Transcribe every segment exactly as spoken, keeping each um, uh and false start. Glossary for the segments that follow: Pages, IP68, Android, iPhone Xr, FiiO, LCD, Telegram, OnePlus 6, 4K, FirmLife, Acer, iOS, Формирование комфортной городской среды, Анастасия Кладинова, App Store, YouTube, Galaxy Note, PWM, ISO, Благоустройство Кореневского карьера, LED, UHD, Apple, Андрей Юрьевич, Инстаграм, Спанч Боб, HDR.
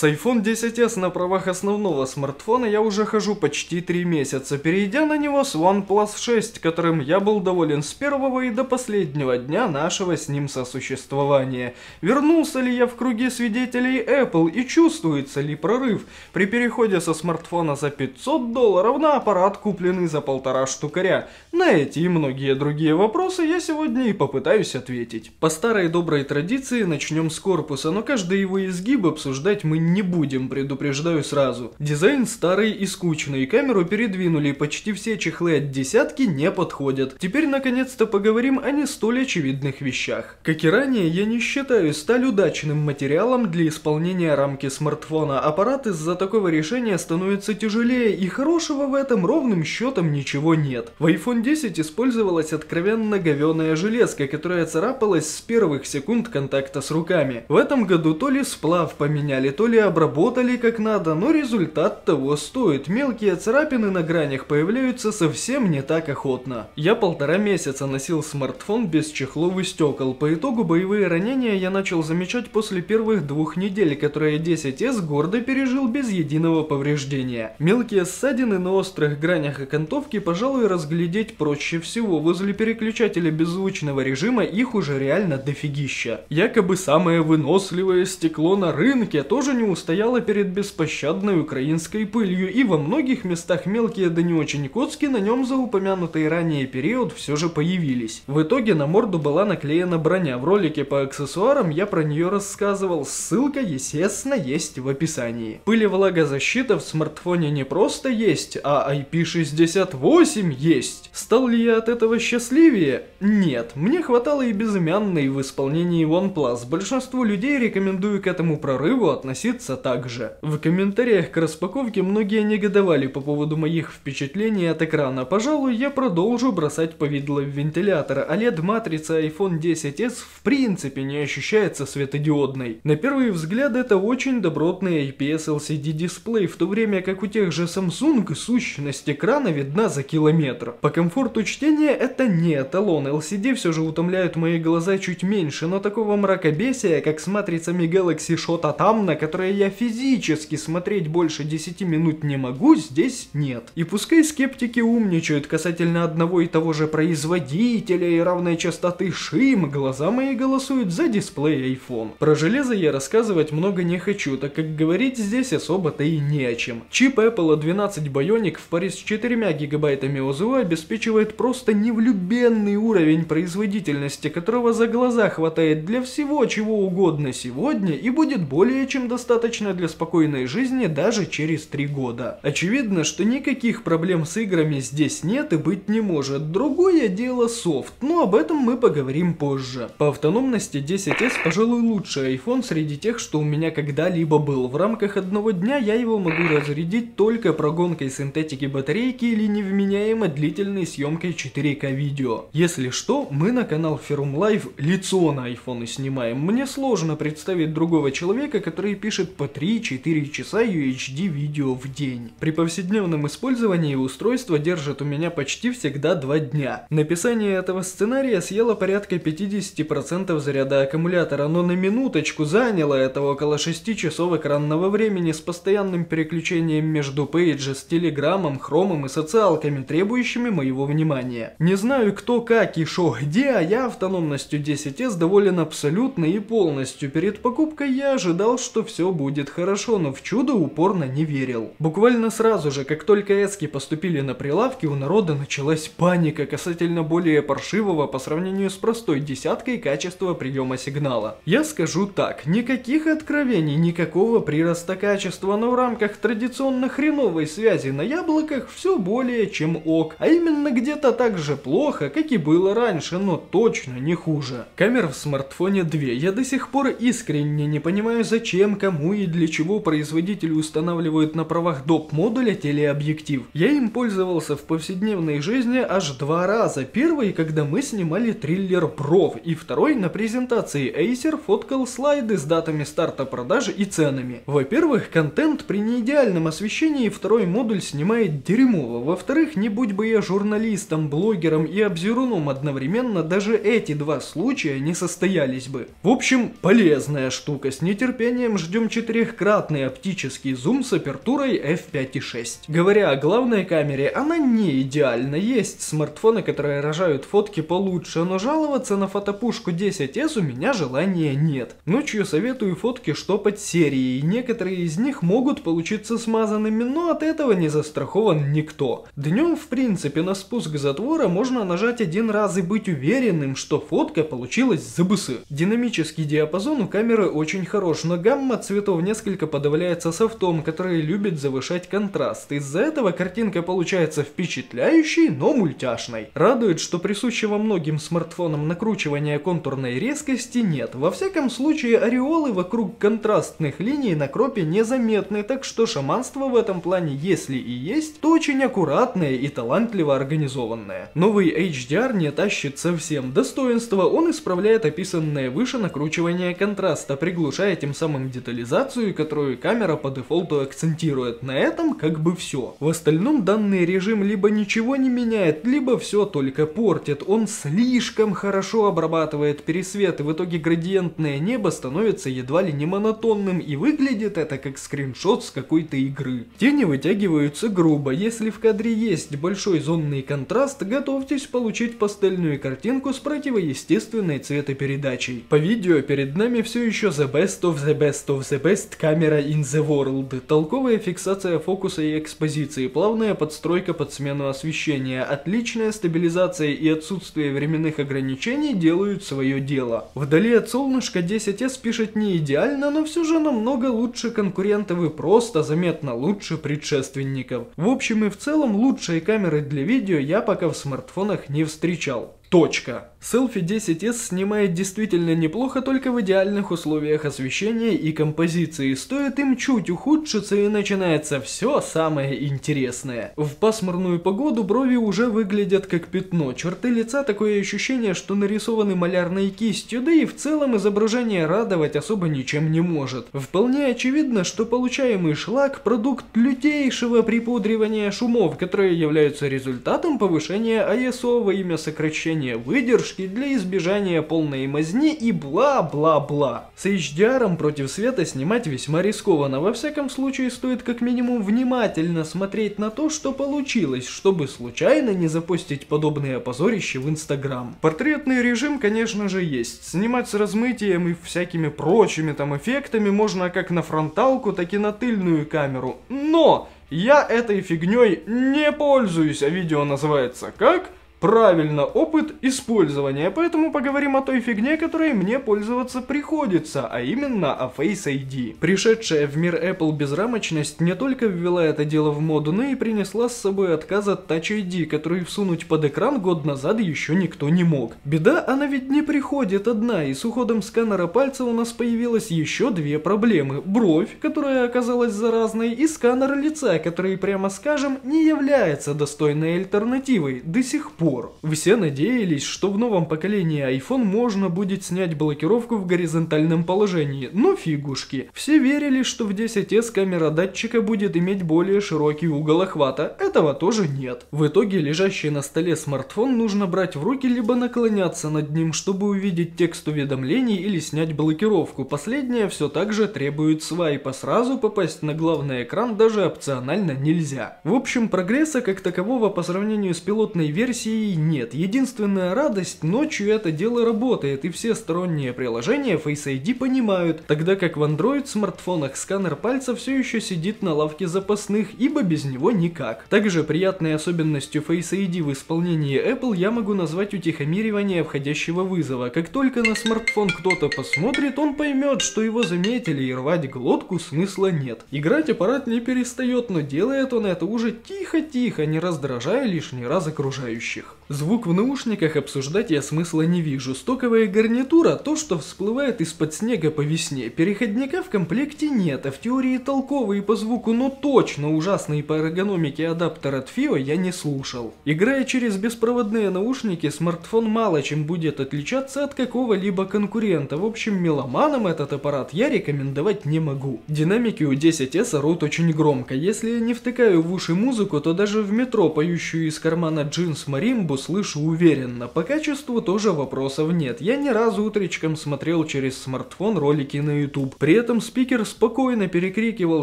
С iPhone X S на правах основного смартфона я уже хожу почти три месяца, перейдя на него с OnePlus шесть, которым я был доволен с первого и до последнего дня нашего с ним сосуществования. Вернулся ли я в круге свидетелей Apple и чувствуется ли прорыв при переходе со смартфона за пятьсот долларов на аппарат, купленный за полтора штукаря? На эти и многие другие вопросы я сегодня и попытаюсь ответить. По старой доброй традиции начнем с корпуса, но каждый его изгиб обсуждать мы не будем, предупреждаю сразу. Дизайн старый и скучный, камеру передвинули, почти все чехлы от десятки не подходят. Теперь наконец-то поговорим о не столь очевидных вещах. Как и ранее, я не считаю сталь удачным материалом для исполнения рамки смартфона. Аппарат из-за такого решения становится тяжелее, и хорошего в этом ровным счетом ничего нет. В iPhone X использовалась откровенно говёная железка, которая царапалась с первых секунд контакта с руками. В этом году то ли сплав поменяли, то ли обработали как надо, но результат того стоит. Мелкие царапины на гранях появляются совсем не так охотно. Я полтора месяца носил смартфон без чехлов и стекол. По итогу боевые ранения я начал замечать после первых двух недель, которые X S гордо пережил без единого повреждения. Мелкие ссадины на острых гранях окантовки, пожалуй, разглядеть проще всего. Возле переключателя беззвучного режима их уже реально дофигища. Якобы самое выносливое стекло на рынке тоже не устояла перед беспощадной украинской пылью, и во многих местах мелкие да не очень коцки на нем за упомянутый ранее период все же появились. В итоге на морду была наклеена броня, в ролике по аксессуарам я про нее рассказывал, ссылка, естественно, есть в описании. Пыль и влагозащита в смартфоне не просто есть, а ай пи шестьдесят восемь есть. Стал ли я от этого счастливее? Нет, мне хватало и безымянной в исполнении OnePlus, большинству людей рекомендую к этому прорыву относиться также. В комментариях к распаковке многие негодовали по поводу моих впечатлений от экрана. Пожалуй, я продолжу бросать повидло в вентилятор. о лед-матрица iPhone X S в принципе не ощущается светодиодной. На первый взгляд это очень добротный ай пи эс эл си ди дисплей, в то время как у тех же Samsung сущность экрана видна за километр. По комфорту чтения это не эталон. эл си ди все же утомляют мои глаза чуть меньше, но такого мракобесия, как с матрицами Galaxy Shot, а там, на которые я физически смотреть больше десяти минут не могу, здесь нет. И пускай скептики умничают касательно одного и того же производителя и равной частоты шим, глаза мои голосуют за дисплей iPhone. Про железо я рассказывать много не хочу, так как говорить здесь особо-то и не о чем. Чип Apple а двенадцать Bionic в паре с четырьмя гигабайтами ОЗУ обеспечивает просто невлюбленный уровень производительности, которого за глаза хватает для всего чего угодно сегодня и будет более чем достаточно для спокойной жизни даже через три года. Очевидно, что никаких проблем с играми здесь нет и быть не может. Другое дело софт, но об этом мы поговорим позже. По автономности X S, пожалуй, лучший iPhone среди тех, что у меня когда-либо был. В рамках одного дня я его могу разрядить только прогонкой синтетики батарейки или невменяемо длительной съемкой четыре ка видео. Если что, мы на канал FirmLife лицо на iPhone снимаем. Мне сложно представить другого человека, который пишет по три-четыре часа ю эйч ди видео в день. При повседневном использовании устройство держит у меня почти всегда два дня. Написание этого сценария съело порядка пятидесяти процентов заряда аккумулятора, но на минуточку заняло это около шести часов экранного времени с постоянным переключением между Pages, Telegram, Chrome и социалками, требующими моего внимания. Не знаю кто, как и шо, где, а я автономностью X S доволен абсолютно и полностью. Перед покупкой я ожидал, что все будет будет хорошо, но в чудо упорно не верил. Буквально сразу же, как только эски поступили на прилавки, у народа началась паника касательно более паршивого по сравнению с простой десяткой качества приема сигнала. Я скажу так, никаких откровений, никакого прироста качества, но в рамках традиционно хреновой связи на яблоках все более чем ок, а именно где-то так же плохо, как и было раньше, но точно не хуже. Камер в смартфоне две, я до сих пор искренне не понимаю, зачем, кому и для чего производители устанавливают на правах доп. Модуля телеобъектив. Я им пользовался в повседневной жизни аж два раза. Первый, когда мы снимали триллер «Бров», и второй на презентации Acer фоткал слайды с датами старта продажи и ценами. Во-первых, контент при неидеальном освещении второй модуль снимает дерьмово. Во-вторых, не будь бы я журналистом, блогером и обзеруном одновременно, даже эти два случая не состоялись бы. В общем, полезная штука. С нетерпением ждем четырехкратный оптический зум с апертурой эф пять и шесть. Говоря о главной камере, она не идеальна. Есть смартфоны, которые рожают фотки получше, но жаловаться на фотопушку десять эс у меня желания нет. Ночью советую фотки, что под серией. Некоторые из них могут получиться смазанными, но от этого не застрахован никто. Днем, в принципе, на спуск затвора можно нажать один раз и быть уверенным, что фотка получилась забысы. Динамический диапазон у камеры очень хорош, но гамма цветов несколько подавляется софтом, который любит завышать контраст. Из-за этого картинка получается впечатляющей, но мультяшной. Радует, что присущего многим смартфонам накручивания контурной резкости нет. Во всяком случае, ореолы вокруг контрастных линий на кропе незаметны, так что шаманство в этом плане, если и есть, то очень аккуратное и талантливо организованное. Новый эйч ди ар не тащит совсем достоинства, он исправляет описанное выше накручивание контраста, приглушая тем самым детализацию, которую камера по дефолту акцентирует. На этом как бы все. В остальном данный режим либо ничего не меняет, либо все только портит. Он слишком хорошо обрабатывает пересвет, и в итоге градиентное небо становится едва ли не монотонным, и выглядит это как скриншот с какой-то игры. Тени вытягиваются грубо. Если в кадре есть большой зонный контраст, готовьтесь получить пастельную картинку с противоестественной цветопередачей. По видео перед нами все еще The Best of the Best of the Best Camera in the World. Толковая фиксация фокуса и экспозиции, плавная подстройка под смену освещения, отличная стабилизация и отсутствие временных ограничений делают свое дело. Вдали от солнышка десять эс пишет не идеально, но все же намного лучше конкурентов и просто заметно лучше предшественников. В общем и в целом, лучшие камеры для видео я пока в смартфонах не встречал. Точка. Селфи десять эс снимает действительно неплохо, только в идеальных условиях освещения и композиции. Стоит им чуть ухудшиться, и начинается все самое интересное. В пасмурную погоду брови уже выглядят как пятно, черты лица такое ощущение, что нарисованы малярной кистью, да и в целом изображение радовать особо ничем не может. Вполне очевидно, что получаемый шлак – продукт лютейшего припудривания шумов, которые являются результатом повышения ай эс о во имя сокращения выдержки для избежания полной мазни и бла-бла-бла. С эйч ди ар против света снимать весьма рискованно, во всяком случае стоит как минимум внимательно смотреть на то, что получилось, чтобы случайно не запустить подобные позорище в Инстаграм. Портретный режим, конечно же, есть. Снимать с размытием и всякими прочими там эффектами можно как на фронталку, так и на тыльную камеру. Но я этой фигней не пользуюсь, а видео называется как... Правильно, опыт использования, поэтому поговорим о той фигне, которой мне пользоваться приходится, а именно о Face ай ди. Пришедшая в мир Apple безрамочность не только ввела это дело в моду, но и принесла с собой отказ от Touch ай ди, который всунуть под экран год назад еще никто не мог. Беда, она ведь не приходит одна, и с уходом сканера пальца у нас появилось еще две проблемы. Бровь, которая оказалась заразной, и сканер лица, который, прямо скажем, не является достойной альтернативой до сих пор. Все надеялись, что в новом поколении iPhone можно будет снять блокировку в горизонтальном положении, но фигушки. Все верили, что в десять эс камера датчика будет иметь более широкий угол охвата, этого тоже нет. В итоге лежащий на столе смартфон нужно брать в руки либо наклоняться над ним, чтобы увидеть текст уведомлений или снять блокировку. Последнее все так же требует свайпа, сразу попасть на главный экран даже опционально нельзя. В общем, прогресса как такового по сравнению с пилотной версией нет. Единственная радость, ночью это дело работает, и все сторонние приложения Face ай ди понимают, тогда как в Android смартфонах сканер пальца все еще сидит на лавке запасных, ибо без него никак. Также приятной особенностью Face ай ди в исполнении Apple я могу назвать утихомиривание входящего вызова. Как только на смартфон кто-то посмотрит, он поймет, что его заметили, и рвать глотку смысла нет. Играть аппарат не перестает, но делает он это уже тихо-тихо, не раздражая лишний раз окружающих. Звук в наушниках обсуждать я смысла не вижу. Стоковая гарнитура – то, что всплывает из-под снега по весне. Переходника в комплекте нет, а в теории толковые по звуку, но точно ужасный по эргономике адаптер от FiiO я не слушал. Играя через беспроводные наушники, смартфон мало чем будет отличаться от какого-либо конкурента. В общем, меломанам этот аппарат я рекомендовать не могу. Динамики у десять эс орут очень громко. Если я не втыкаю в уши музыку, то даже в метро поющую из кармана джинс Маримбу слышу уверенно. По качеству тоже вопросов нет. Я не раз утречком смотрел через смартфон ролики на YouTube. При этом спикер спокойно перекрикивал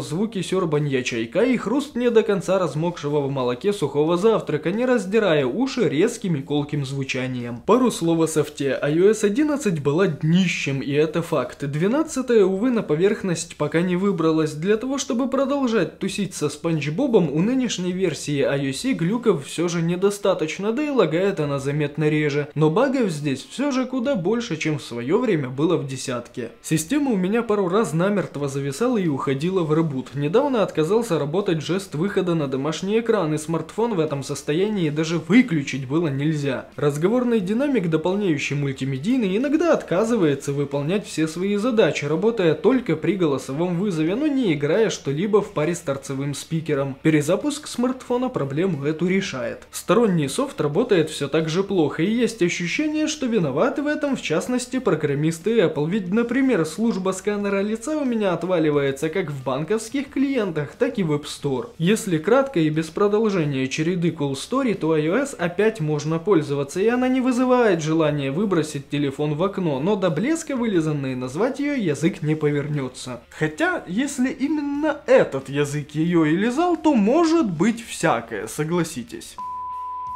звуки сёрбанья чайка и хруст не до конца размокшего в молоке сухого завтрака, не раздирая уши резким и колким звучанием. Пару слов о софте. iOS одиннадцать была днищем, и это факт. двенадцатая, увы, на поверхность пока не выбралась. Для того, чтобы продолжать тусить со Спанч Бобом, у нынешней версии iOS глюков все же недостаточно, да и лагает она заметно реже. Но багов здесь все же куда больше, чем в свое время было в десятке. Система у меня пару раз намертво зависала и уходила в ребут. Недавно отказался работать жест выхода на домашний экран, и смартфон в этом состоянии даже выключить было нельзя. Разговорный динамик, дополняющий мультимедийный, иногда отказывается выполнять все свои задачи, работая только при голосовом вызове, но не играя что-либо в паре с торцевым спикером. Перезапуск смартфона проблему эту решает. Сторонний софт работает все так же плохо, и есть ощущение, что виноваты в этом в частности программисты Apple, ведь, например, служба сканера лица у меня отваливается как в банковских клиентах, так и в App Store. Если кратко и без продолжения череды Cool Story, то iOS опять можно пользоваться, и она не вызывает желания выбросить телефон в окно, но до блеска вылизанной назвать ее язык не повернется. Хотя, если именно этот язык ее и лизал, то может быть всякое, согласитесь.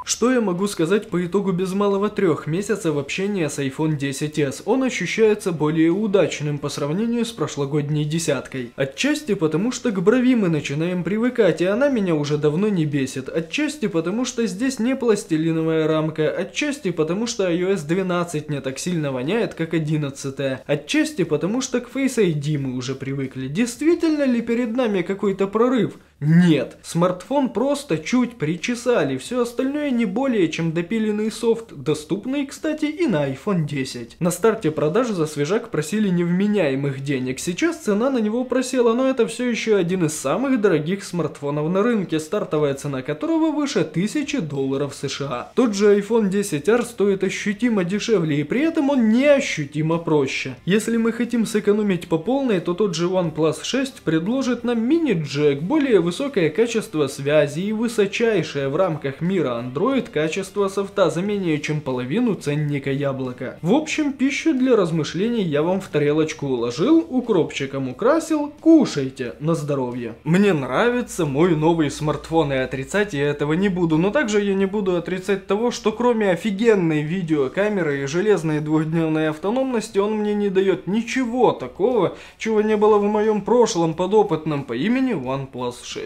Что я могу сказать по итогу без малого трех месяцев общения с iPhone десять эс? Он ощущается более удачным по сравнению с прошлогодней десяткой. Отчасти потому, что к брови мы начинаем привыкать, и она меня уже давно не бесит. Отчасти потому, что здесь не пластилиновая рамка. Отчасти потому, что iOS двенадцать не так сильно воняет, как одиннадцатая. Отчасти потому, что к Face ай ди мы уже привыкли. Действительно ли перед нами какой-то прорыв? Нет, смартфон просто чуть причесали, все остальное не более чем допиленный софт, доступный, кстати, и на iPhone десять. На старте продаж за свежак просили невменяемых денег, сейчас цена на него просела, но это все еще один из самых дорогих смартфонов на рынке, стартовая цена которого выше тысячи долларов США. Тот же iPhone десять ар стоит ощутимо дешевле, и при этом он не ощутимо проще. Если мы хотим сэкономить по полной, то тот же OnePlus шесть предложит нам мини-джек, более высокий. Высокое качество связи и высочайшее в рамках мира Android качество софта за менее чем половину ценника яблока. В общем, пищу для размышлений я вам в тарелочку уложил, укропчиком украсил, кушайте на здоровье. Мне нравится мой новый смартфон, и отрицать я этого не буду, но также я не буду отрицать того, что кроме офигенной видеокамеры и железной двухдневной автономности он мне не дает ничего такого, чего не было в моем прошлом подопытном по имени OnePlus шесть.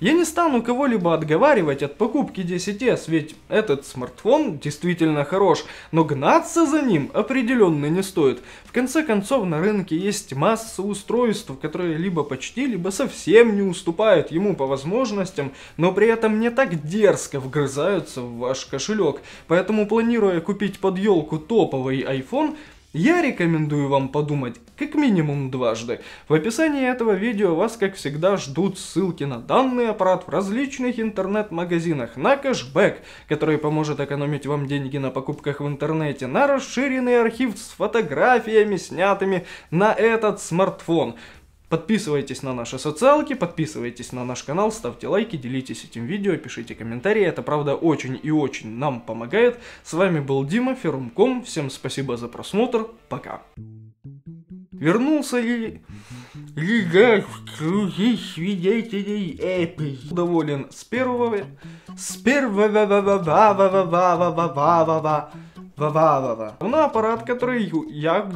Я не стану кого-либо отговаривать от покупки десять эс, ведь этот смартфон действительно хорош, но гнаться за ним определенно не стоит. В конце концов, на рынке есть масса устройств, которые либо почти, либо совсем не уступают ему по возможностям, но при этом не так дерзко вгрызаются в ваш кошелек. Поэтому, планируя купить под елку топовый iPhone, я рекомендую вам подумать как минимум дважды. В описании этого видео вас, как всегда, ждут ссылки на данный аппарат в различных интернет-магазинах, на кэшбэк, который поможет экономить вам деньги на покупках в интернете, на расширенный архив с фотографиями, снятыми на этот смартфон. Подписывайтесь на наши социалки, подписывайтесь на наш канал, ставьте лайки, делитесь этим видео, пишите комментарии, это правда очень и очень нам помогает. С вами был Дима, ферум точка ком, всем спасибо за просмотр, пока. Вернулся ли я в круги свидетелей Apple? Доволен с первого... С первого... Ва-ва-ва-ва. На аппарат, который я...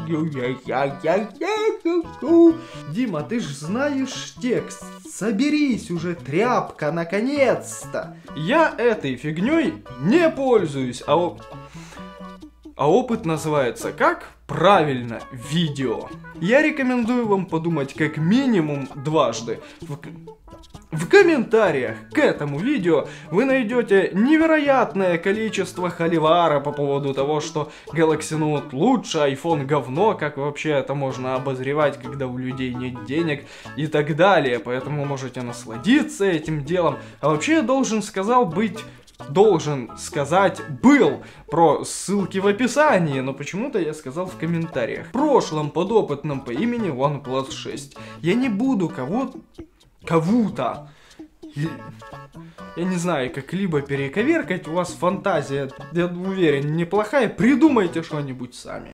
Дима, ты ж знаешь текст. Соберись уже, тряпка, наконец-то. Я этой фигней не пользуюсь. А, оп... а опыт называется как? Правильно, видео. Я рекомендую вам подумать как минимум дважды. В... В комментариях к этому видео вы найдете невероятное количество холивара по поводу того, что Galaxy Note лучше, iPhone говно, как вообще это можно обозревать, когда у людей нет денег и так далее. Поэтому можете насладиться этим делом. А вообще я должен сказал быть... Должен сказать был про ссылки в описании, но почему-то я сказал в комментариях. В прошлом подопытном по имени OnePlus шесть. Я не буду кого-то... Кого-то... я не знаю, как-либо перековеркать. У вас фантазия, я уверен, неплохая. Придумайте что-нибудь сами.